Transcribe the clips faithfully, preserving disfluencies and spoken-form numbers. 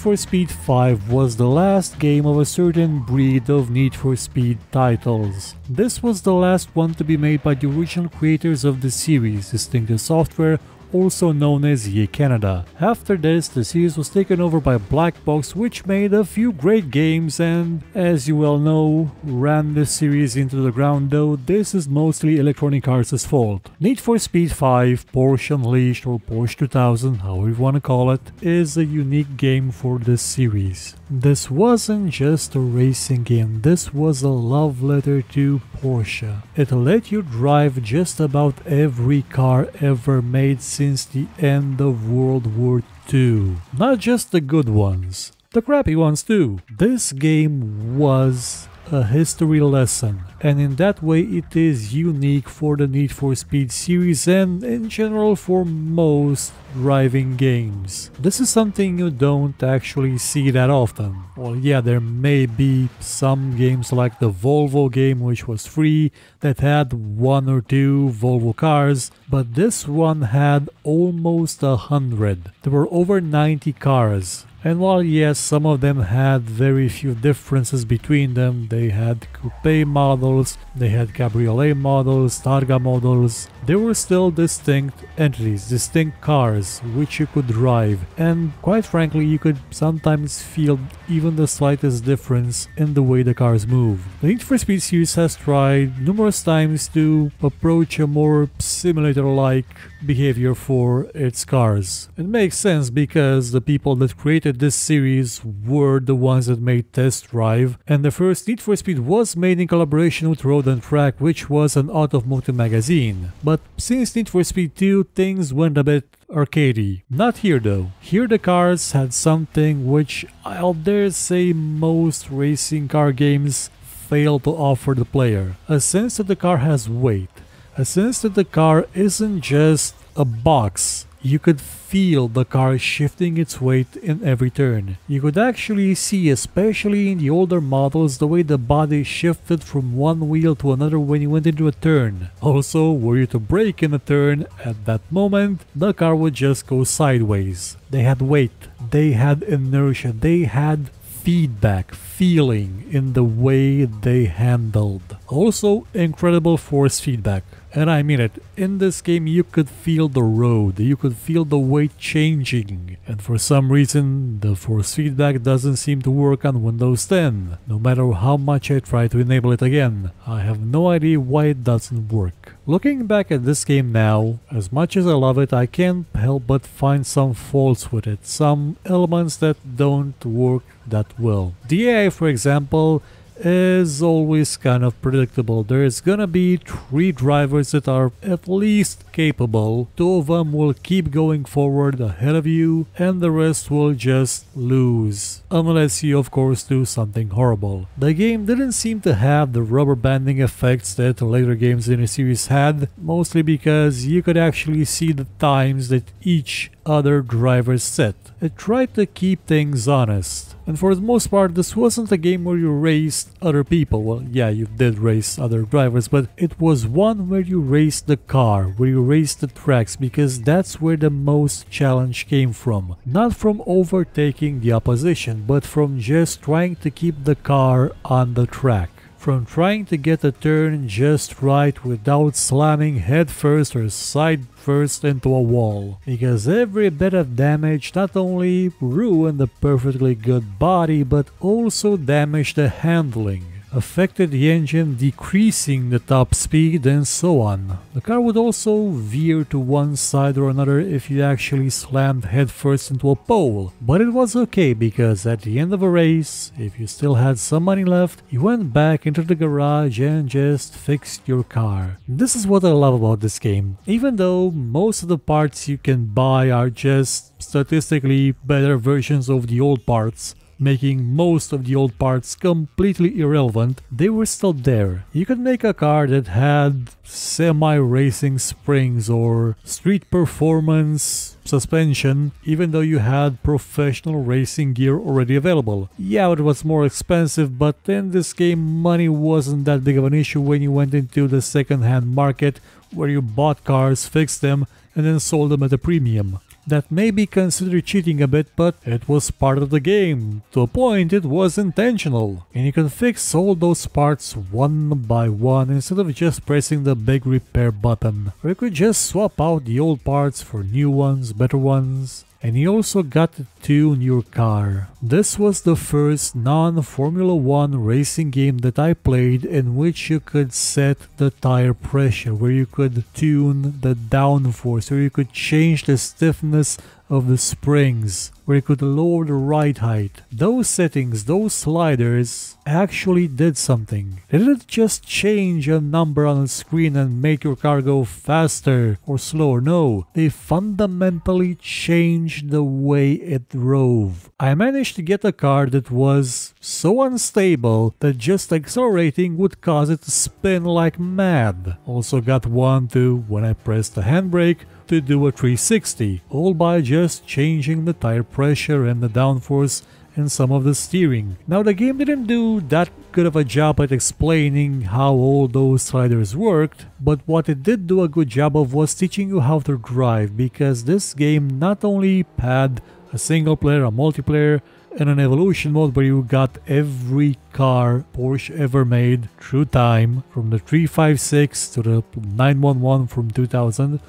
Need for Speed five was the last game of a certain breed of Need for Speed titles. This was the last one to be made by the original creators of the series, Distinctive Software, also known as E A Canada. After this, the series was taken over by Black Box, which made a few great games and, as you well know, ran the series into the ground, though this is mostly Electronic Arts' fault. Need for Speed five, Porsche Unleashed or Porsche two thousand, however you want to call it, is a unique game for this series. This wasn't just a racing game, this was a love letter to Porsche. It let you drive just about every car ever made since the end of World War Two. Not just the good ones, the crappy ones too. This game was a history lesson, and in that way it is unique for the Need for Speed series and in general for most driving games. This is something you don't actually see that often. Well, yeah, there may be some games like the Volvo game, which was free, that had one or two Volvo cars, but this one had almost a hundred. There were over ninety cars. And while yes, some of them had very few differences between them, they had coupe models, they had cabriolet models, targa models, they were still distinct entities, distinct cars, which you could drive. And quite frankly, you could sometimes feel even the slightest difference in the way the cars move. The Need for Speed series has tried numerous times to approach a more simulator-like behavior for its cars. It makes sense because the people that created this series were the ones that made Test Drive, and the first Need for Speed was made in collaboration with Road and Track, which was an automotive magazine. But since Need for Speed two, things went a bit arcadey. Not here though. Here the cars had something which I'll dare say most racing car games fail to offer the player. A sense that the car has weight. A sense that the car isn't just a box. You could feel the car shifting its weight in every turn. You could actually see, especially in the older models, the way the body shifted from one wheel to another when you went into a turn. Also, were you to brake in a turn, at that moment, the car would just go sideways. They had weight, they had inertia, they had feedback, feeling in the way they handled. Also, incredible force feedback. And I mean it, in this game you could feel the road, you could feel the weight changing. And for some reason, the force feedback doesn't seem to work on Windows ten, no matter how much I try to enable it again. I have no idea why it doesn't work. Looking back at this game now, as much as I love it, I can't help but find some faults with it, some elements that don't work that well. The A I, for example, is always kind of predictable. There's gonna be three drivers that are at least capable. Two of them will keep going forward ahead of you and the rest will just lose. Unless you of course do something horrible. The game didn't seem to have the rubber banding effects that later games in the series had, mostly because you could actually see the times that each other drivers set. It tried to keep things honest. And for the most part, this wasn't a game where you raced other people. Well, yeah, you did race other drivers, but it was one where you raced the car, where you raced the tracks, because that's where the most challenge came from. Not from overtaking the opposition, but from just trying to keep the car on the track. From trying to get a turn just right without slamming head first or side first into a wall. Because every bit of damage not only ruined the perfectly good body, but also damaged the handling, affected the engine, decreasing the top speed and so on. The car would also veer to one side or another if you actually slammed headfirst into a pole, but it was okay because at the end of a race, if you still had some money left, you went back into the garage and just fixed your car. This is what I love about this game. Even though most of the parts you can buy are just statistically better versions of the old parts, making most of the old parts completely irrelevant, they were still there. You could make a car that had semi-racing springs or street performance suspension, even though you had professional racing gear already available. Yeah, it was more expensive, but in this game money wasn't that big of an issue when you went into the second-hand market where you bought cars, fixed them, and then sold them at a premium. that maybe considered cheating a bit, but it was part of the game. To a point, it was intentional. And you can fix all those parts one by one instead of just pressing the big repair button. Or you could just swap out the old parts for new ones, better ones. And you also got to tune your car. This was the first non-Formula one racing game that I played in which you could set the tire pressure, where you could tune the downforce, where you could change the stiffness of the springs, where you could lower the ride height. Those settings, those sliders, actually did something. They didn't just change a number on the screen and make your car go faster or slower. No, they fundamentally changed the way it drove. I managed to get a car that was so unstable that just accelerating would cause it to spin like mad. Also got one to, when I pressed the handbrake, to do a three sixty, all by just changing the tire pressure and the downforce and some of the steering. Now, the game didn't do that good of a job at explaining how all those sliders worked, but what it did do a good job of was teaching you how to drive, because this game not only had a single player, a multiplayer, and an evolution mode where you got every car Porsche ever made through time, from the three five six to the nine one one from two thousand,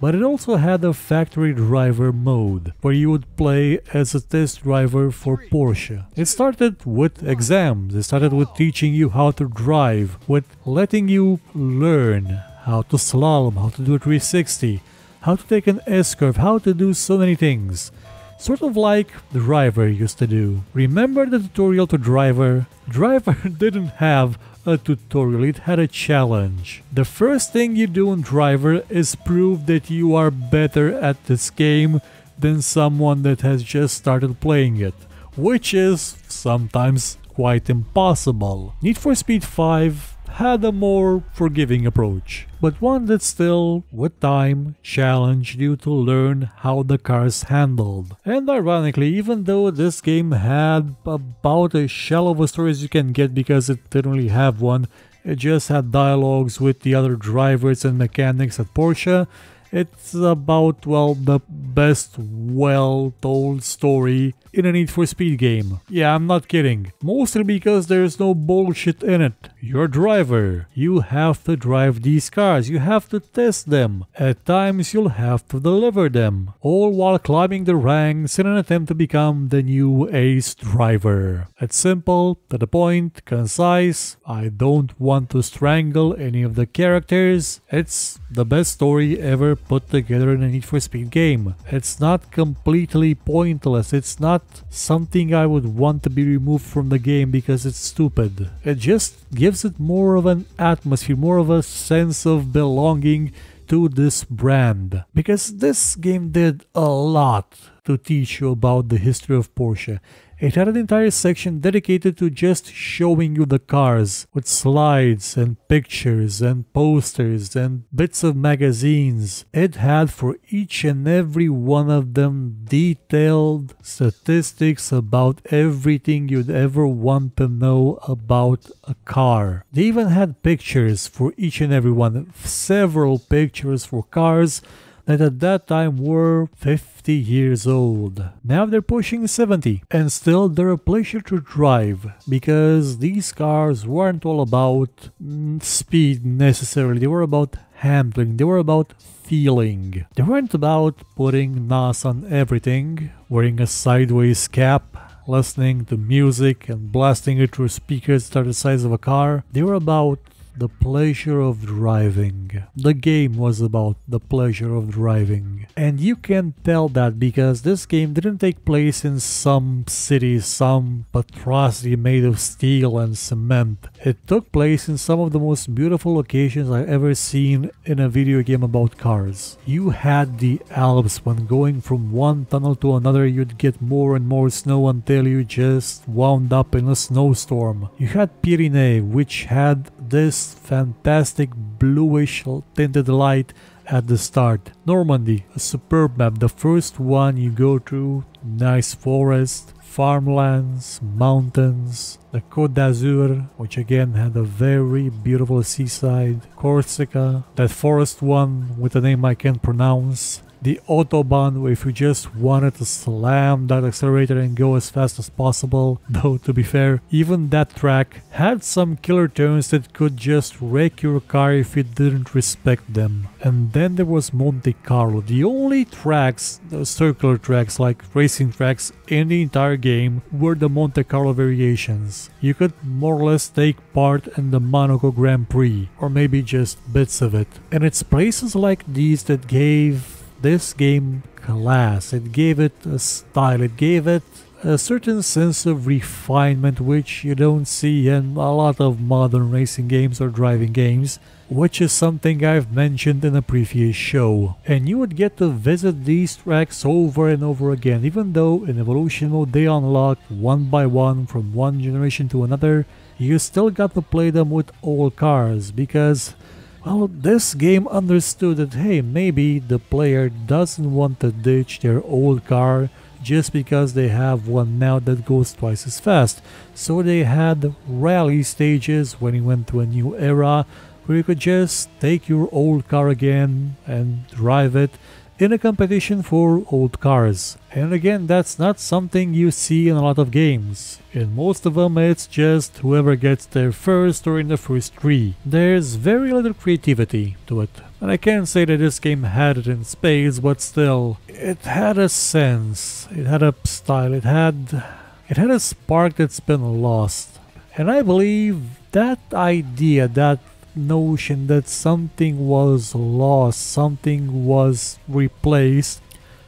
but it also had a factory driver mode, where you would play as a test driver for Porsche. It started with exams, it started with teaching you how to drive, with letting you learn how to slalom, how to do a three sixty, how to take an S-curve, how to do so many things. Sort of like Driver used to do. Remember the tutorial to Driver? Driver didn't have a tutorial, it had a challenge. The first thing you do in Driver is prove that you are better at this game than someone that has just started playing it, which is sometimes quite impossible. Need for Speed five had a more forgiving approach, but one that still, with time, challenged you to learn how the cars handled. And ironically, even though this game had about as shallow of a story as you can get, because it didn't really have one, it just had dialogues with the other drivers and mechanics at Porsche, it's about, well, the best well-told story in a Need for Speed game. Yeah, I'm not kidding. Mostly because there's no bullshit in it. You're a driver. You have to drive these cars. You have to test them. At times, you'll have to deliver them. All while climbing the ranks in an attempt to become the new ace driver. It's simple, to the point, concise. I don't want to strangle any of the characters. It's the best story ever put together in a Need for Speed game. It's not completely pointless. It's not something I would want to be removed from the game because it's stupid. It just gives it more of an atmosphere, more of a sense of belonging to this brand. Because this game did a lot to teach you about the history of Porsche. It had an entire section dedicated to just showing you the cars, with slides and pictures and posters and bits of magazines. It had for each and every one of them detailed statistics about everything you'd ever want to know about a car. They even had pictures for each and every one, several pictures for cars that at that time were fifty years old. Now they're pushing seventy, and still they're a pleasure to drive, because these cars weren't all about mm, speed necessarily. They were about handling, they were about feeling. They weren't about putting N A S on everything, wearing a sideways cap, listening to music and blasting it through speakers that are the size of a car. They were about the pleasure of driving. The game was about the pleasure of driving. And you can tell that because this game didn't take place in some city, some atrocity made of steel and cement. It took place in some of the most beautiful locations I've ever seen in a video game about cars. You had the Alps, when going from one tunnel to another you'd get more and more snow until you just wound up in a snowstorm. You had Pyrenees, which had this fantastic bluish tinted light at the start. Normandy, a superb map, the first one you go through, nice forest, farmlands, mountains, the Côte d'Azur, which again had a very beautiful seaside, Corsica, that forest one with a name I can't pronounce, the Autobahn, where if you just wanted to slam that accelerator and go as fast as possible. Though to be fair, even that track had some killer turns that could just wreck your car if you didn't respect them. And then there was Monte Carlo, the only tracks, the circular tracks like racing tracks in the entire game were the Monte Carlo variations. You could more or less take part in the Monaco Grand Prix, or maybe just bits of it. And it's places like these that gave this game class, it gave it a style, it gave it a certain sense of refinement which you don't see in a lot of modern racing games or driving games, which is something I've mentioned in a previous show. And you would get to visit these tracks over and over again, even though in Evolution mode they unlock one by one from one generation to another, you still got to play them with old cars, because well, this game understood that hey, maybe the player doesn't want to ditch their old car just because they have one now that goes twice as fast. So they had rally stages when you went to a new era where you could just take your old car again and drive it in a competition for old cars. And again, that's not something you see in a lot of games. In most of them it's just whoever gets there first or in the first three. There's very little creativity to it. And I can't say that this game had it in spades, but still, it had a sense, it had a style, it had, it had a spark that's been lost. And I believe that idea, that notion that something was lost, something was replaced,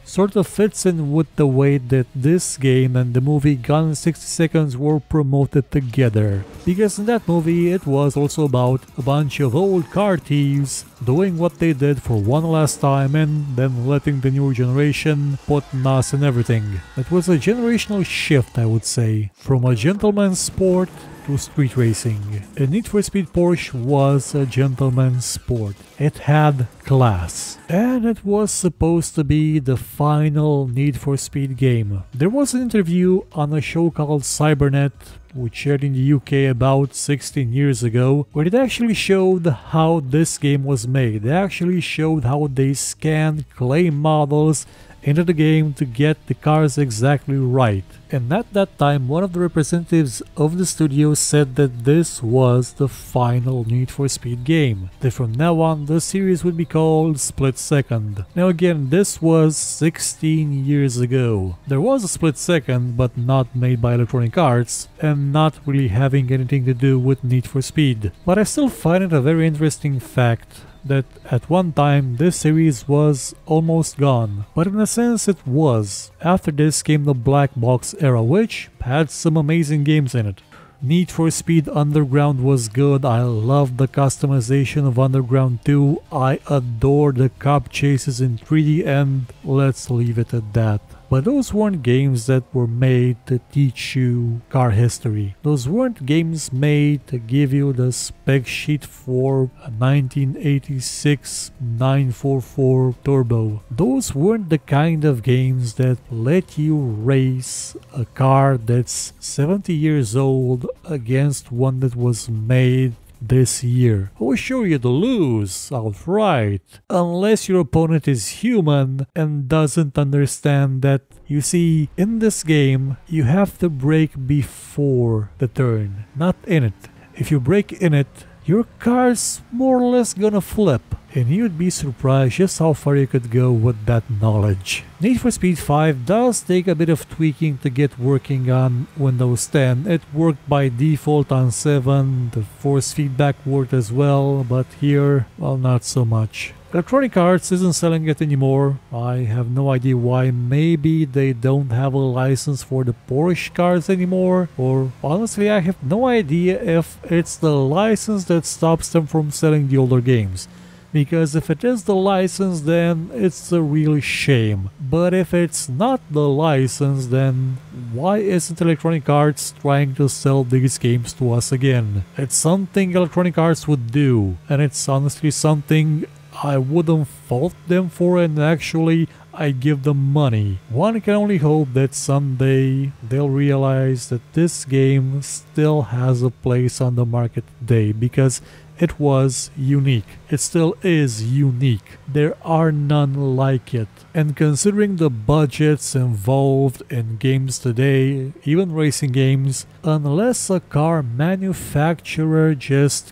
sort of fits in with the way that this game and the movie Gone in sixty seconds were promoted together. Because in that movie it was also about a bunch of old car thieves doing what they did for one last time and then letting the new generation put N A S in everything. It was a generational shift, I would say, from a gentleman's sport to street racing. And Need for Speed Porsche was a gentleman's sport. It had class. And it was supposed to be the final Need for Speed game. There was an interview on a show called Cybernet, which aired in the U K about sixteen years ago, where it actually showed how this game was made. They actually showed how they scanned clay models into the game to get the cars exactly right. And at that time, one of the representatives of the studio said that this was the final Need for Speed game, that from now on the series would be called Split Second. Now again, this was sixteen years ago. There was a Split Second, but not made by Electronic Arts, and not really having anything to do with Need for Speed. But I still find it a very interesting fact that at one time this series was almost gone, but in a sense it was. After this came the Black Box era, which had some amazing games in it. Need for Speed Underground was good. I loved the customization of Underground two, I adore the cop chases in three D, and let's leave it at that. But those weren't games that were made to teach you car history. Those weren't games made to give you the spec sheet for a nineteen eighty-six nine forty-four Turbo. Those weren't the kind of games that let you race a car that's seventy years old against one that was made this year. I will show you to lose outright, unless your opponent is human and doesn't understand that, you see, in this game you have to brake before the turn, not in it. If you brake in it, your car's more or less gonna flip, and you'd be surprised just how far you could go with that knowledge. Need for Speed five does take a bit of tweaking to get working on Windows ten. It worked by default on seven, the force feedback worked as well, but here, well, not so much. Electronic Arts isn't selling it anymore. I have no idea why. Maybe they don't have a license for the Porsche cars anymore, or honestly I have no idea if it's the license that stops them from selling the older games. Because if it is the license, then it's a real shame. But if it's not the license, then why isn't Electronic Arts trying to sell these games to us again? It's something Electronic Arts would do, and it's honestly something I wouldn't fault them for, and actually I give them money. One can only hope that someday they'll realize that this game still has a place on the market today, because it was unique. It still is unique. There are none like it. And considering the budgets involved in games today, even racing games, unless a car manufacturer just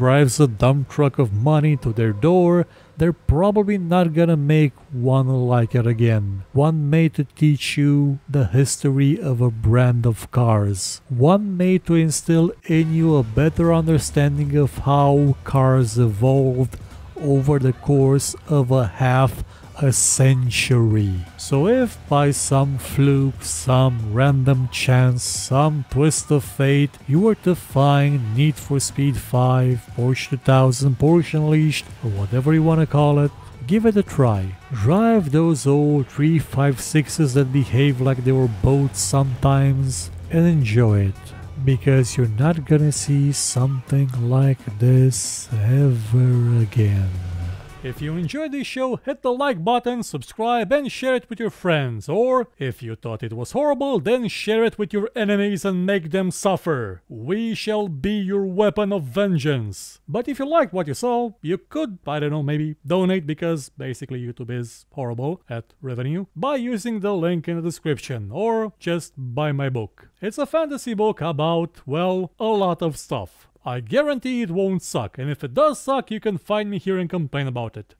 drives a dump truck of money to their door, they're probably not gonna make one like it again. One made to teach you the history of a brand of cars. One made to instill in you a better understanding of how cars evolved over the course of a half a century. So if by some fluke, some random chance, some twist of fate, you were to find Need for Speed five, Porsche two thousand, Porsche Unleashed, or whatever you want to call it, give it a try. Drive those old three fifty-sixes that behave like they were boats sometimes and enjoy it, because you're not gonna see something like this ever again. If you enjoyed this show, hit the like button, subscribe and share it with your friends. Or, if you thought it was horrible, then share it with your enemies and make them suffer. We shall be your weapon of vengeance. But if you liked what you saw, you could, I don't know, maybe donate, because basically YouTube is horrible at revenue, by using the link in the description, or just buy my book. It's a fantasy book about, well, a lot of stuff. I guarantee it won't suck, and if it does suck, you can find me here and complain about it.